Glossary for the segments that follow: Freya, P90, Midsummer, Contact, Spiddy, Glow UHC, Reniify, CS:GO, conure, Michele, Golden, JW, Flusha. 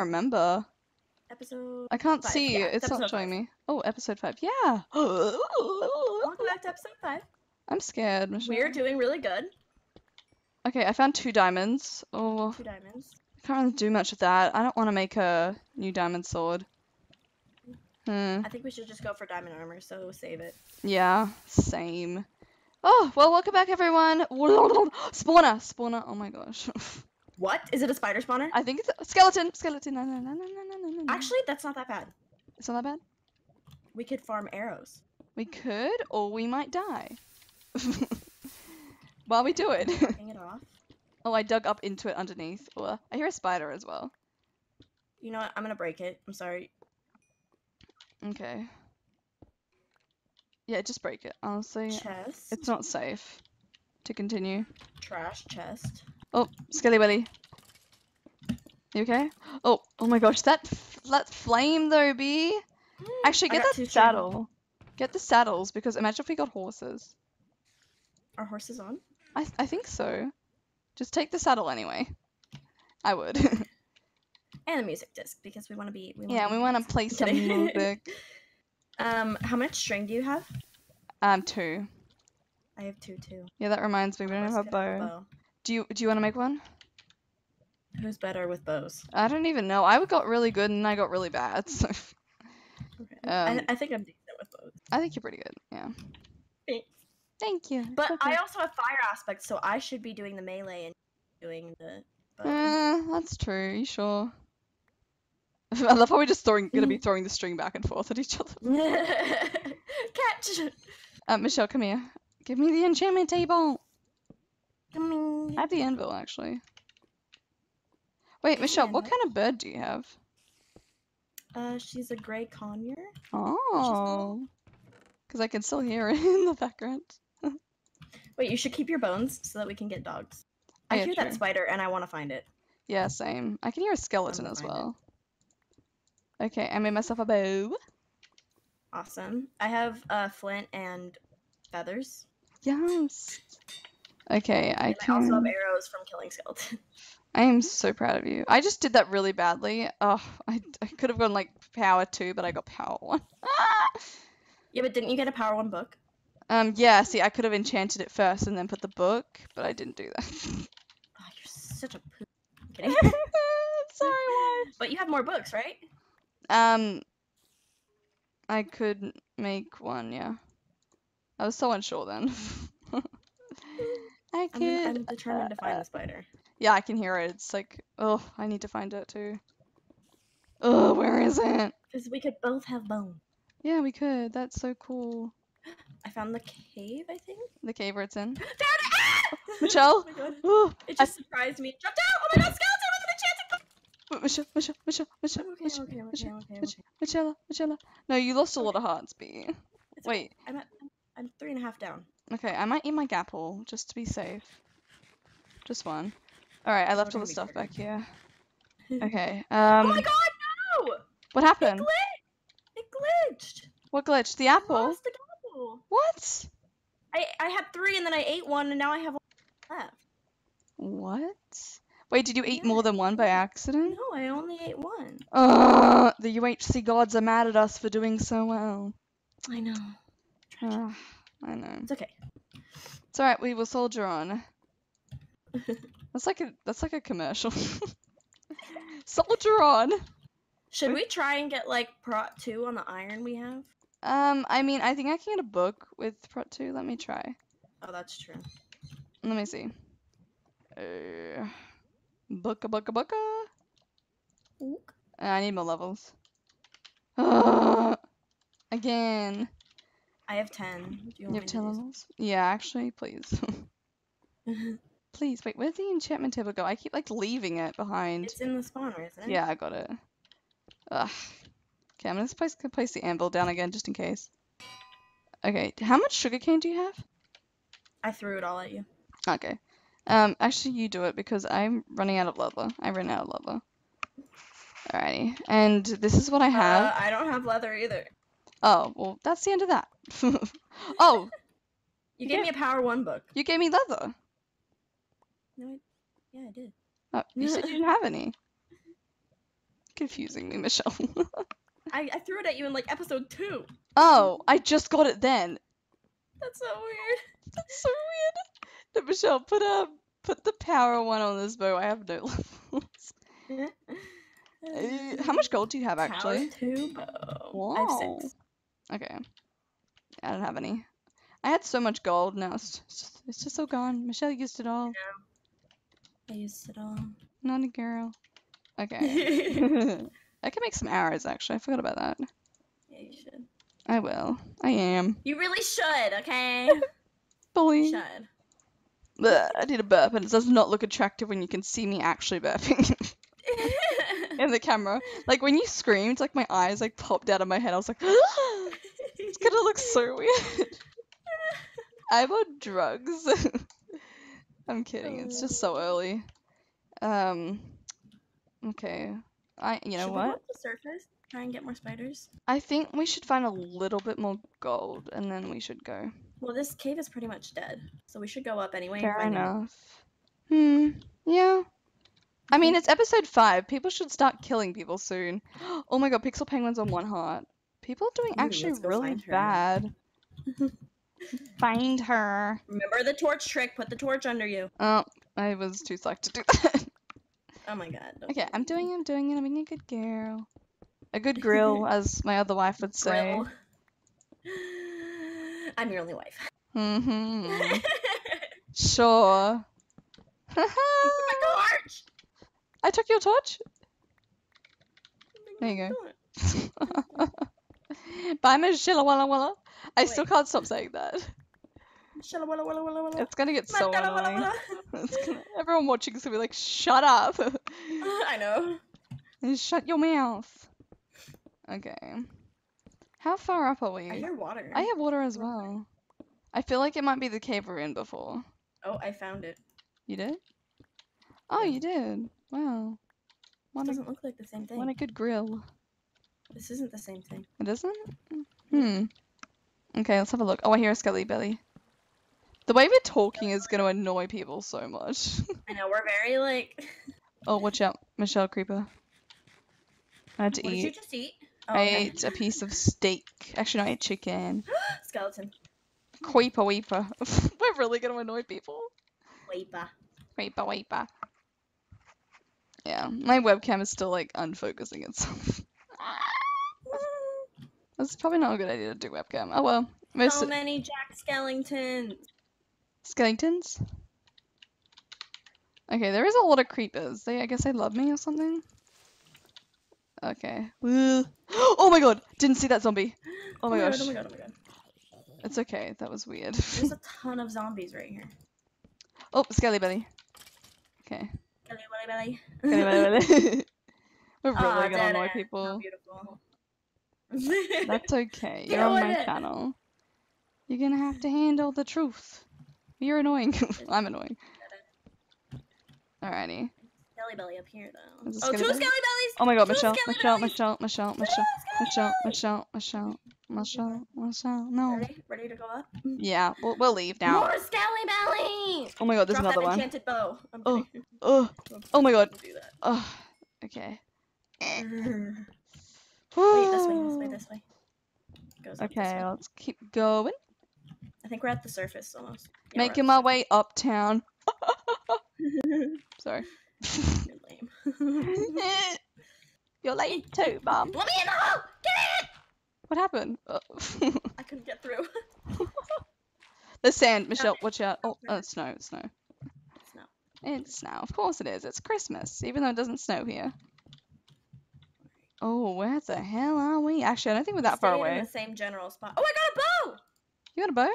remember. Episode I can't five. See. Yeah, it's not showing me. Oh, episode 5. Yeah. Welcome back to episode 5. I'm scared, Michele. We're doing really good. Okay, I found 2 diamonds. Oh. 2 diamonds. I can't really do much with that. I don't want to make a new diamond sword. I think we should just go for diamond armor, so save it. Yeah, same. Oh, well, welcome back, everyone. Spawner. Oh my gosh. What? Is it a spider spawner? I think it's a skeleton. No. Actually, that's not that bad. It's not that bad? We could farm arrows. We could, or we might die. While we do it. Hang it off. Oh, I dug up into it underneath. Oh, I hear a spider as well. You know what? I'm gonna break it. I'm sorry. Okay. Yeah, just break it. Honestly, chest. It's not safe to continue. Trash chest. Oh, Skelly Willy. You okay? Oh, oh my gosh, that flame though, B. Actually, get that saddle. Channel. Get the saddles because imagine if we got horses. Are horses on? I think so. Just take the saddle anyway. I would. And the music disc because we want to be. We want to play some music. How much string do you have? 2. I have 2 too. Yeah, that reminds me. We don't have a bow. Do you want to make one? Who's better with bows? I don't even know. I got really good and I got really bad. So. Okay. I think I'm decent with bows. I think you're pretty good. Yeah. Thanks. Thank you. But okay. I also have fire aspects, so I should be doing the melee and doing the. Bow. That's true. You sure? I love how we're just gonna be throwing the string back and forth at each other. Catch! Michele, come here. Give me the enchantment table! Come here. I have the anvil, actually. Wait, Michele, what kind of bird do you have? She's a grey conure. Oh! Because I can still hear it in the background. Wait, you should keep your bones so that we can get dogs. I hear that spider and I want to find it. Yeah, same. I can hear a skeleton as well. Okay, I made myself a bow. Awesome. I have flint and feathers. Yes. Okay, I also have arrows from killing skeleton. I am so proud of you. I just did that really badly. Oh, I could have gone like power 2, but I got power 1. Yeah, but didn't you get a power 1 book? Yeah. See, I could have enchanted it first and then put the book, but I didn't do that. Oh, you're such a poop. I'm kidding. Sorry, Wise. But you have more books, right? I could make one, yeah. I was so unsure then. I'm determined to find the spider. Yeah, I can hear it. It's like, oh, I need to find it too. Oh, where is it? Because we could both have bone. Yeah, we could. That's so cool. I found the cave, I think. The cave where it's in. There it is! Ah! Michele! Oh, it just surprised me. Dropped out! Oh my god, skeleton! Michele. No, you lost a lot of hearts, B. Wait. I'm 3.5 down. Okay, I might eat my gapple, just to be safe. Just one. Alright, I left all the stuff back here. Okay, Oh my god, no! What happened? It glitched! What glitched? The apple? I lost the gapple. What? I had 3 and then I ate 1 and now I have 1 left. What? Wait, did you eat more than 1 by accident? No, I only ate 1. The UHC gods are mad at us for doing so well. I know. I know. It's okay. It's alright, we will soldier on. That's like a commercial. Soldier on! Should we try and get, like, Prot 2 on the iron we have? I mean, I think I can get a book with Prot 2. Let me try. Oh, that's true. Let me see. Booka. I need more levels. Again. I have 10. You have 10 levels? Yeah, actually, please. Please, wait, where'd the enchantment table go? I keep, like, leaving it behind. It's in the spawner, isn't it? Yeah, I got it. Ugh. Okay, I'm gonna place the anvil down again, just in case. Okay, how much sugarcane do you have? I threw it all at you. Okay. Actually, you do it because I'm running out of leather. I ran out of leather. Alrighty. And this is what I have. I don't have leather either. Oh, well, that's the end of that. Oh! You gave me a power 1 book. You gave me leather. No, yeah, I did. Oh, you said you didn't have any. confusing me, Michelle. I threw it at you in, like, episode 2. Oh, I just got it then. That's so weird. That's so weird. No, Michelle, put the power one on this bow. I have no levels. How much gold do you have, actually? Power 2 bow. Wow. I have 6. Okay. I don't have any. I had so much gold, now it's just all gone. Michelle used it all. Yeah. I used it all. Not a girl. Okay. I can make some arrows, actually. I forgot about that. Yeah, you should. I will. I am. You really should, okay? Boy. You should. Blech, I did a burp, and it does not look attractive when you can see me actually burping. In the camera. Like, when you screamed, like, my eyes, like, popped out of my head. I was like, ah! It's gonna look so weird. I'm on drugs. I'm kidding. It's just so early. Okay. You know what? Should we go up the surface? Try and get more spiders? I think we should find a little bit more gold, and then we should go. Well, this cave is pretty much dead, so we should go up anyway. Fair enough. Yeah. I mean, it's episode 5. People should start killing people soon. Oh my god, Pixel Penguin's on 1 heart. People are doing actually really bad. Find her. Remember the torch trick. Put the torch under you. Oh, I was too psyched to do that. Oh my god. Okay, I'm doing it. I'm being a good girl. A good grill, as my other wife would say. Grill. I'm your only wife. Mm-hmm. Sure. You took my torch! I took your torch? There you go. Bye, Michelle. Walla walla. I still can't stop saying that. It's gonna get so annoying. Everyone watching is gonna be like, shut up. I know. Shut your mouth. Okay. How far up are we? I hear water. I hear water as well. I feel like it might be the cave we were in before. Oh, I found it. You did? Oh, you did. Wow. This doesn't look like the same thing. What a good grill. This isn't the same thing. It isn't? Hmm. Okay, let's have a look. Oh, I hear a skelly belly. The way we're talking is going to annoy people so much. I know, we're very like... Oh, watch out, Michelle Creeper. I had to eat. Did you just eat? Oh, I ate a piece of steak. Actually, no, I ate chicken. Skeleton. Creeper weeper. We're really going to annoy people. Weeper. Creeper weeper. Yeah, my webcam is still, like, unfocusing itself. That's probably not a good idea to do webcam. Oh, well. So many Jack Skellingtons. Skellingtons? Okay, there is a lot of creepers. I guess they love me or something. Okay. Oh my god! Didn't see that zombie! Oh my gosh. Oh my god. It's okay, that was weird. There's a ton of zombies right here. Oh, Skelly Belly. Okay. Skelly Belly. We're really gonna annoy people. That's okay, you're on my channel. You're gonna have to handle the truth. You're annoying. I'm annoying. Alrighty. Skelly belly up here though. Oh, 2 skelly bellies! Oh my god, Michelle. No. Ready to go up? Yeah, we'll leave now. More skelly bellies! Oh my god, there's another one. Enchanted bow. Oh my god. Oh, okay. Wait, this way. Okay, let's keep going. I think we're at the surface almost. Yeah, making my way uptown. Sorry. You're late too, Mum. Let me in the hole! Get in! What happened? I couldn't get through. The sand, Michelle, watch out. Oh, it's snow, it's snow. It's snow. It's snow, of course it is. It's Christmas, even though it doesn't snow here. Oh, where the hell are we? Actually, I don't think we're that far away. In the same general spot. Oh, I got a bow! You got a bow?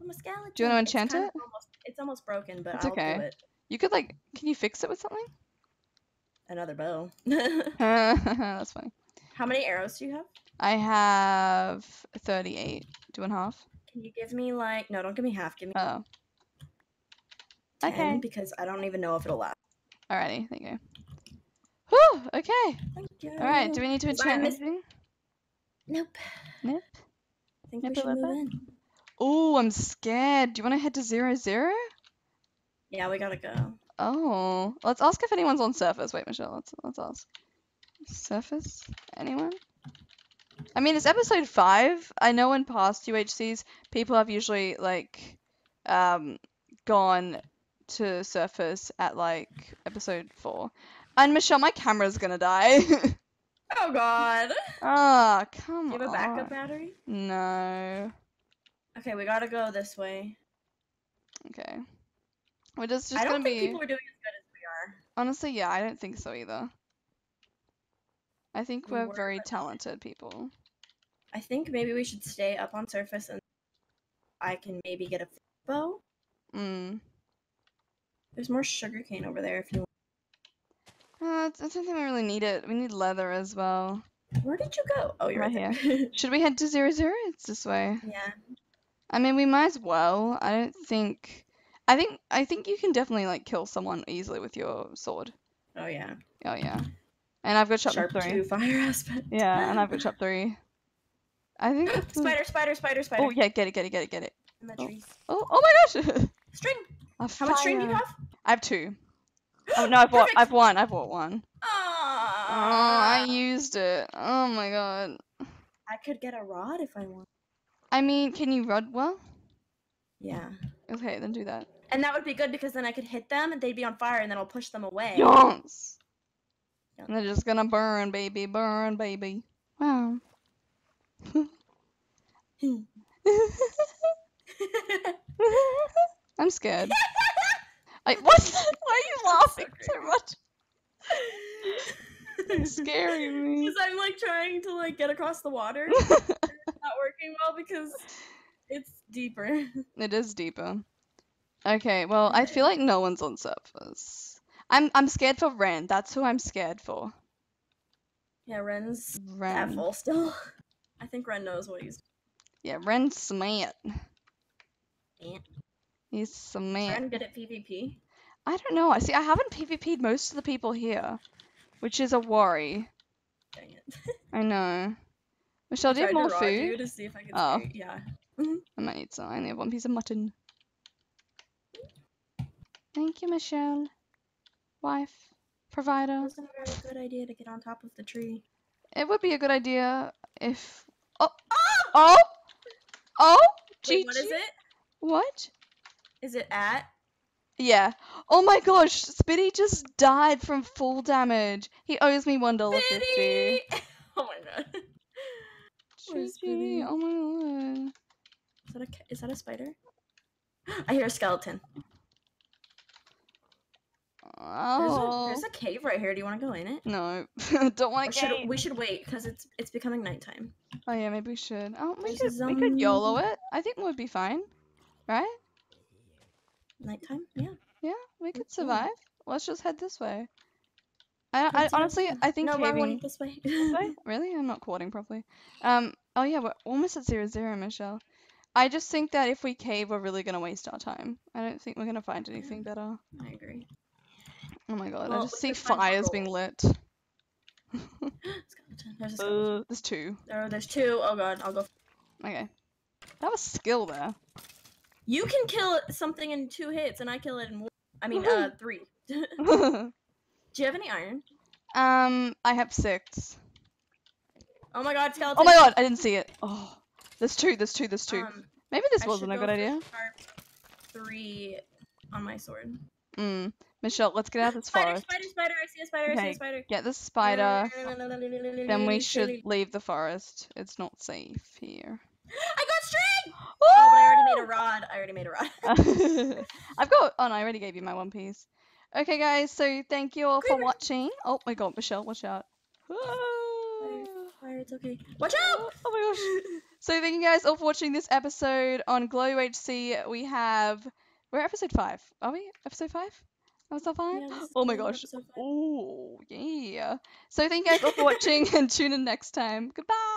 I'm a skeleton. Do you want to enchant it? It's almost broken, but I'll do it. You could, like, can you fix it with something? Another bow. That's funny. How many arrows do you have? I have 38. Do one half. Can you give me, like, no, don't give me half. Give me 10, okay. Because I don't even know if it'll last. Alrighty, there you go. Whew, okay. Thank you. Alright, do we need to enchant anything? Nope. I think we should move in. Oh, I'm scared. Do you want to head to 00? Yeah, we gotta go. Oh. Let's ask if anyone's on surface. Wait, Michelle, let's ask. surface? Anyone? I mean, it's episode 5. I know in past UHCs, people have usually, like, gone to surface at, like, episode 4. And, Michelle, my camera's gonna die. Oh, God. Oh, come on. You have a backup battery? No. Okay, we gotta go this way. Okay. We're just I don't think people are doing as good as we are. Honestly, yeah, I don't think so either. I think we're very talented people. I think maybe we should stay up on surface and I can maybe get a bow. Mm. There's more sugarcane over there if you want. I don't think we really need it. We need leather as well. Where did you go? Oh, you're right here. Should we head to 00? It's this way. Yeah. I mean, we might as well. I don't think. I think you can definitely like kill someone easily with your sword. Oh yeah. Oh yeah. And I've got chop 3. Sharp 2 fire aspect. Yeah, and I've got chop 3. I think. Spider. Oh yeah, get it. In the trees. Oh my gosh. String. How much string do you have? I have 2. Oh no, I bought one. Aww. Oh, I used it. Oh my god. I could get a rod if I want. I mean, can you rod well? Yeah. Okay, then do that. And that would be good because then I could hit them and they'd be on fire and then I'll push them away. Yes. And they're just gonna burn, baby, burn, baby. Wow. I'm scared. What? Why are you laughing so much? It's scaring me. Because I'm like trying to like get across the water. It's not working well because it's deeper. It is deeper. Okay, well I feel like no one's on surface. I'm scared for Ren. That's who I'm scared for. Yeah, Ren's awful still. I think Ren knows what he's doing. Yeah, Ren's smart. Yeah. He's some man. Ren good at PvP? I don't know. See, I haven't PvP'd most of the people here, which is a worry. Dang it. I know. Michelle, do you have more food? To see if I can see. Yeah. I might need some. I only have 1 piece of mutton. Thank you, Michelle. Wife. Provider. It wasn't a very good idea to get on top of the tree. It would be a good idea if... Oh! Wait, what is it? What? Is it at? Yeah. Oh my gosh, Spiddy just died from full damage. He owes me $1.50. Oh my god. Where's Spiddy? Oh my god. Is that a spider? I hear a skeleton. Oh. There's a cave right here. Do you want to go in it? No, don't want to. We should wait because it's becoming nighttime. Oh yeah, maybe we should. Oh, we could YOLO it. I think we'd be fine, right? Nighttime, yeah, we could survive. Let's just head this way. I honestly, I think caving this way. Really, I'm not quoting properly. Oh yeah, we're almost at 00, Michelle. I just think that if we cave, we're really gonna waste our time. I don't think we're gonna find anything better. I agree. Oh my god, I just see fires being lit. There's a skeleton. There's 2. There's 2. Oh god, I'll go. Okay, that was skill there. You can kill something in 2 hits, and I kill it in 1. I mean, 3. Do you have any iron? I have 6. Oh my god, skeleton! Oh my god, I didn't see it. Oh, there's two. Maybe this wasn't a good idea. Sharp 3 on my sword. Michelle, let's get out of this forest. Spider! I see a spider! Okay. I see a spider! Get the spider. Then we should leave the forest. It's not safe here. I got string! Woo! Oh, but I already made a rod. I've got... Oh, no, I already gave you my 1 piece. Okay, guys, so thank you all for watching. Oh, my God, Michelle, watch out. Fire, it's okay. Watch out! Oh, my gosh. So thank you guys all for watching this episode on Glow UHC. We have... We're episode 5. Are we? Episode 5? Episode 5? Yeah, oh, my gosh. Oh, yeah. So thank you guys all for watching, and tune in next time. Goodbye!